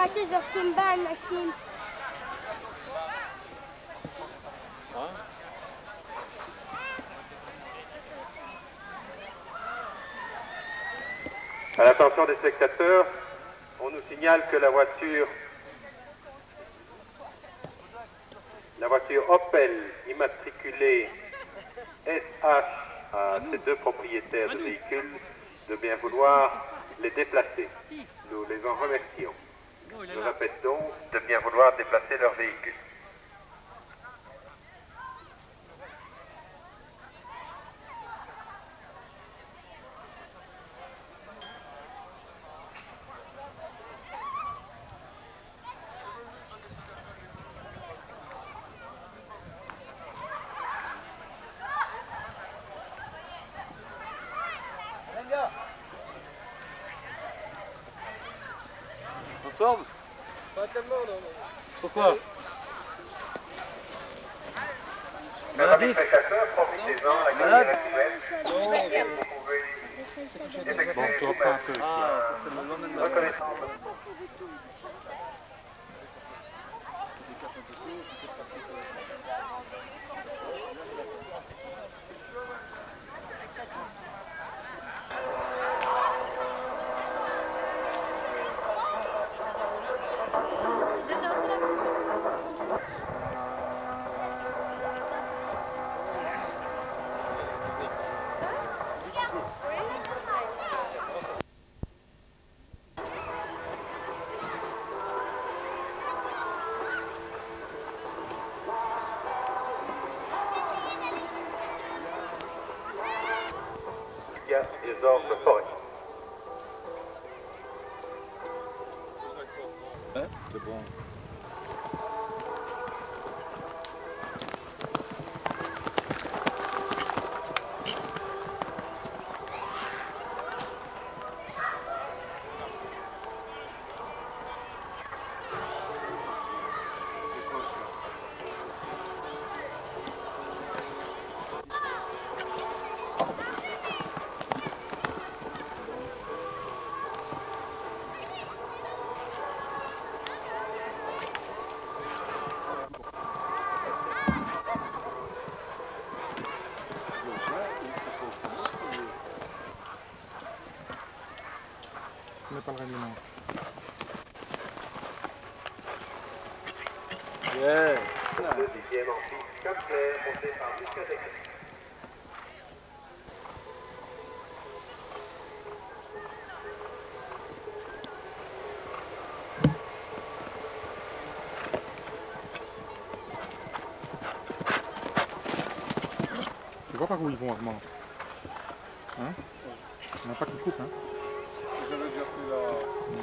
practice of timbal machine. Huh? À l'attention des spectateurs, on nous signale que la voiture Opel, immatriculée SH, à ses deux propriétaires de véhicules, de bien vouloir les déplacer. Nous les en remercions. Je répète donc, de bien vouloir déplacer leur véhicule. Pas tellement, non. Pourquoi? Mesdames les spectateurs, profitez-en, la cuillère. Vous pouvez effectuer une reconnaissance. Georges Forest. Hein? C'est bon. Yeah. Le dixième en piste, Camplé, monté par Mishka Tekes. Tu vois par où ils vont, Armand? Hein? Il n'y en a pas qui coupe, hein? J'avais déjà fait la...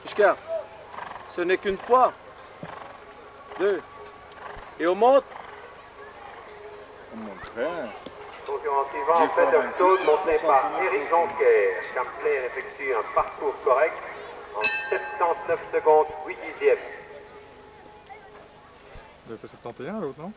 Mishka, ce n'est qu'une fois. Deux. Et on monte. On monterait. Concurrent suivant, Peter Stone, monté par Eric Jeanquet. Camplé effectue un parcours correct en 79 secondes, 8 dixièmes. Il avait fait 71 l'autre, non?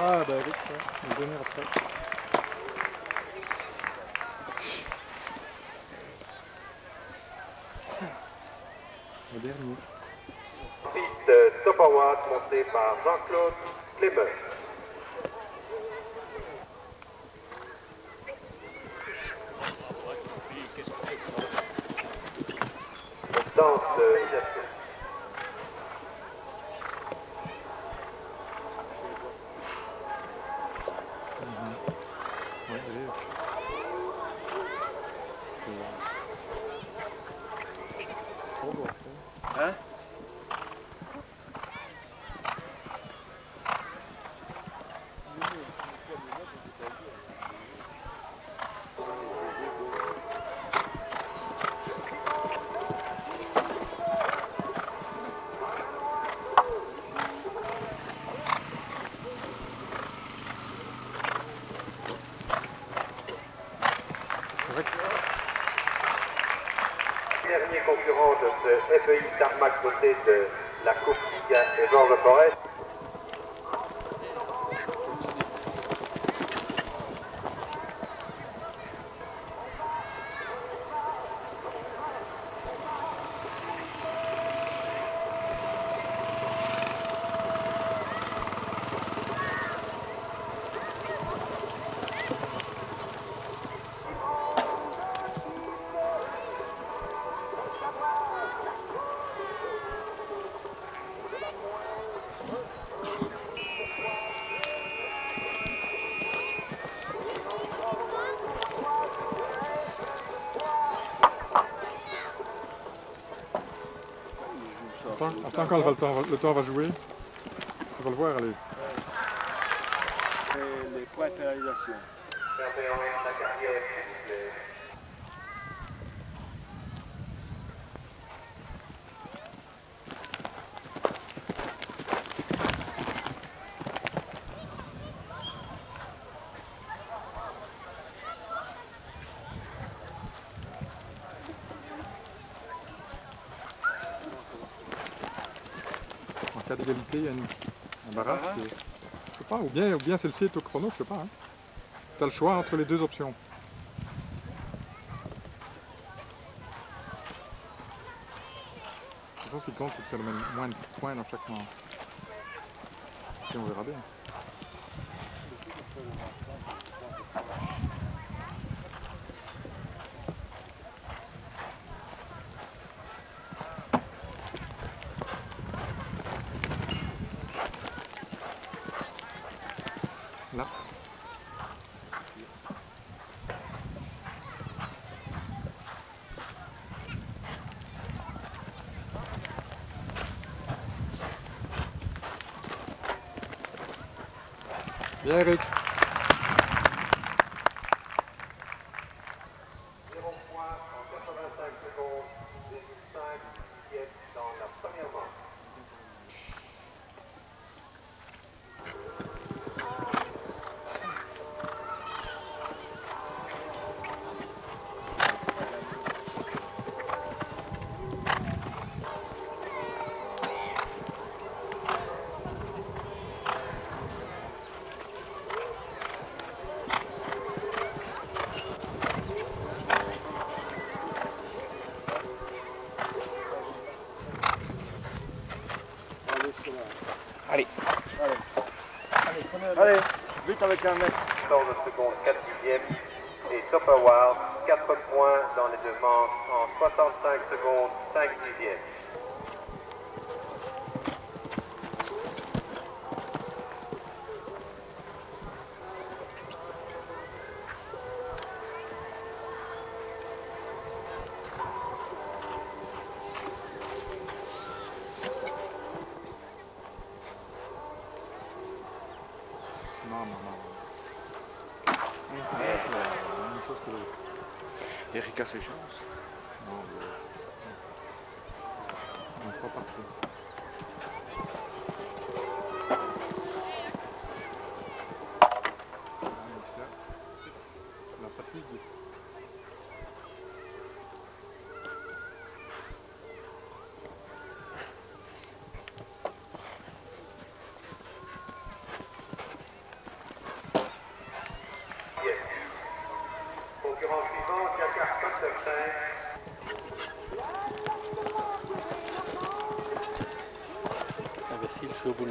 Ah bah avec ça, je vais venir après. Le dernier. Piste Top Award montée par Jean-Claude Kléber. Danse Jacques. Concurrent de ce FEI Tarmac côté de la Coupe Lidia et Georges Forest. Attends encore le temps va jouer. On va le voir, allez. Les points de pénalisation. En cas d'égalité, il y a un barrage qui est... Je sais pas, ou bien celle-ci est au chrono, je sais pas. Hein. Tu as le choix entre les deux options. De toute façon, ce qui compte, c'est de faire le même, moins de points dans chaque manche. Et on verra bien. Bien, Eric. 0 points en 85 secondes, 5 pièces dans la première Allez, vite avec un mètre. 14 secondes, 4 dixièmes. Et Topper Ward, 4 points dans les deux manches en 65 secondes, 5 dixièmes. Eric a ses chances. Non, mais... pas parfait.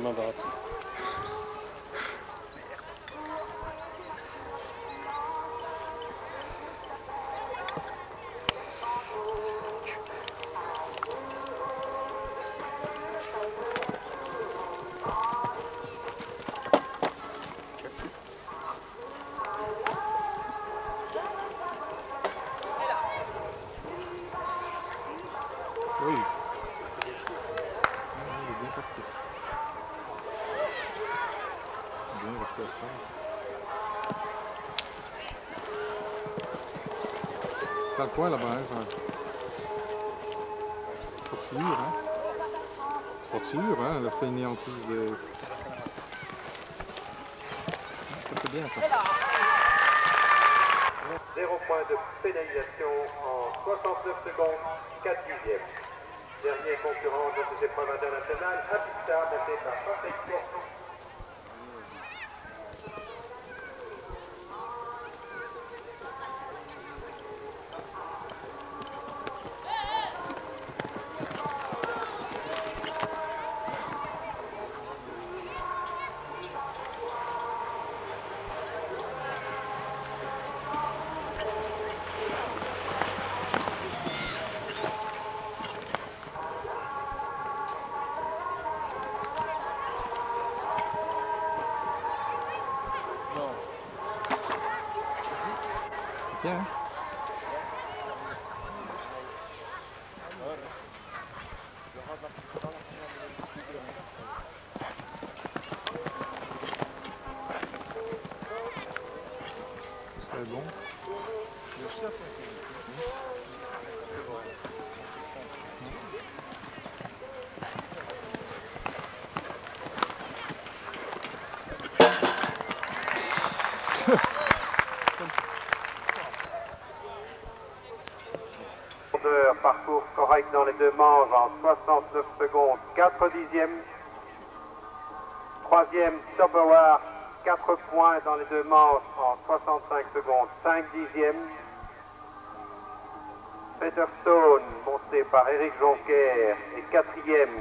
mijn mandaat. C'est à quoi là-bas, hein? Trop sûr, hein, la fainéantise de... Ça c'est bien ça. 0 points de pénalisation en 69 secondes, 4 dixièmes. Dernier concurrent de cette épreuve internationale, Avista, monté par Patrick Turkman. Parcours correct dans les deux manches en 69 secondes, 4 dixièmes. Troisième, Topper Ward, 4 points dans les deux manches en 65 secondes, 5 dixièmes. Peter Stone, monté par Eric Jonker, est quatrième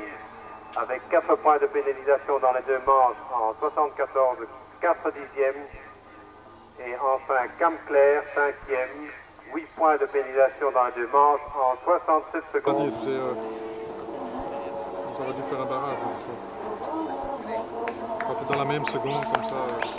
avec 4 points de pénalisation dans les deux manches en 74, 4 dixièmes. Et enfin, Camclair, cinquième. 8 points de pénalisation dans les deux manches en 67 secondes. Vous auriez dû faire un barrage. Quand tu es dans la même seconde, comme ça...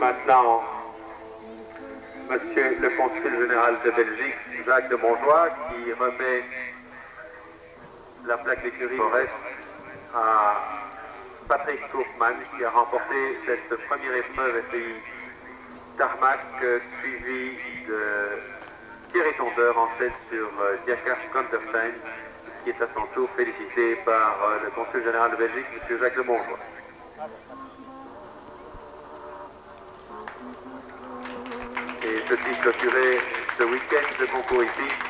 Maintenant, monsieur le consul général de Belgique, Jacques de Bourgeois, qui remet la plaque d'écurie Forest à Patrick Turkman, qui a remporté cette première épreuve essai Tarmac, suivi de Thierry Tondeur en tête sur Dirk Haskunderstein, qui est à son tour félicité par le consul général de Belgique, monsieur Jacques de Bourgeois. Et ceci clôturé ce week-end de concours hippique.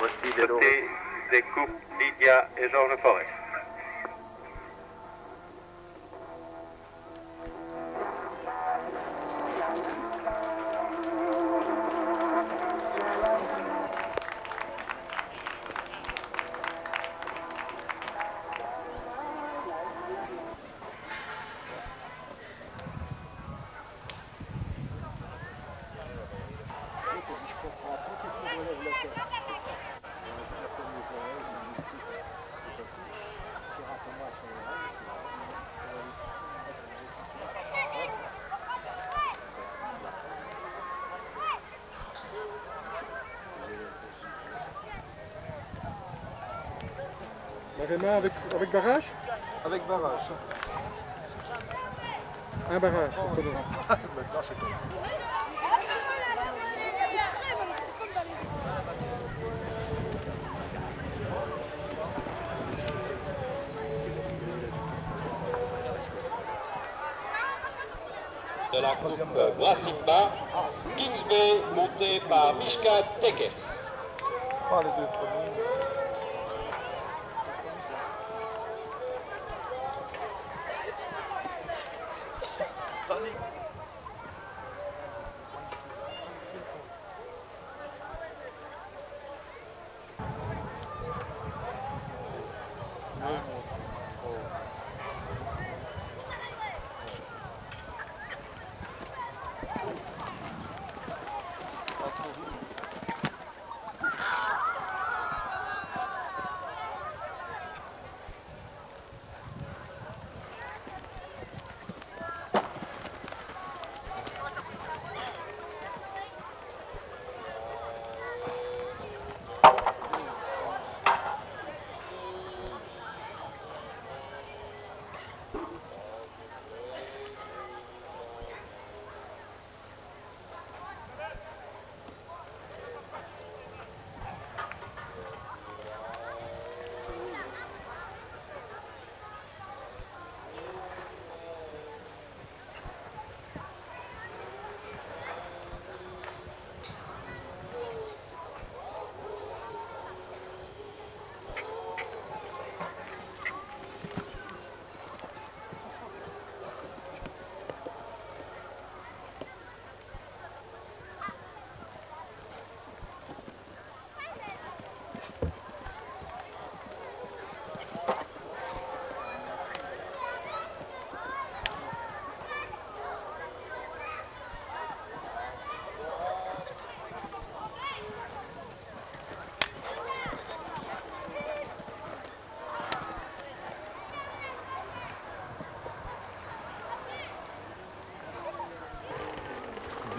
Voici des couples Lidia et Georges Forest. Avec barrage? Avec barrage. Un barrage, oh, oui. C'est tout. De la Brasimba. Kings Bay, monté par Mishka Tekes. Oh, les deux premiers.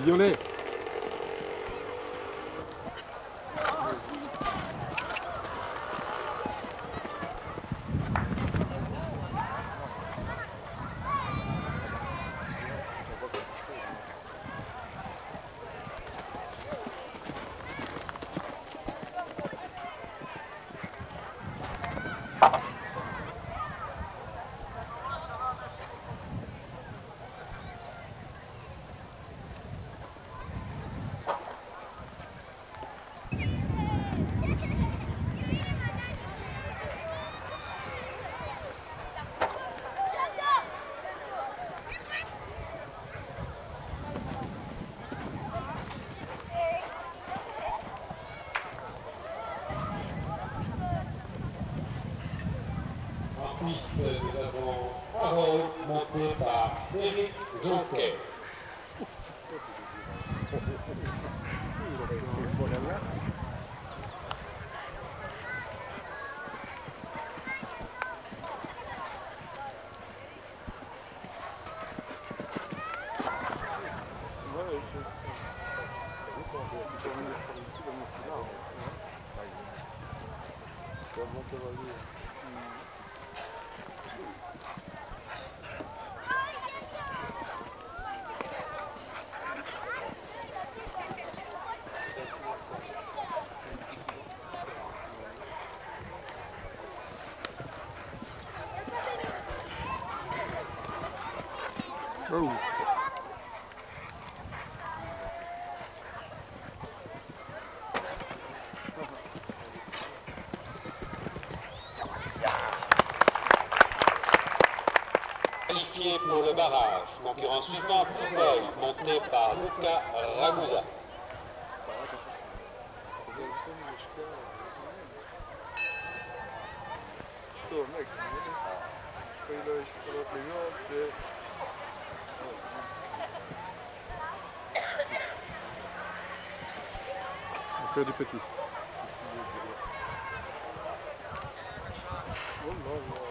Violet. Nous avons parole montée par Eric Jeanquet. Qualifié pour le barrage, concurrent suivant Opel, monté par Luca Ragusa. Du petit. Oh non, non.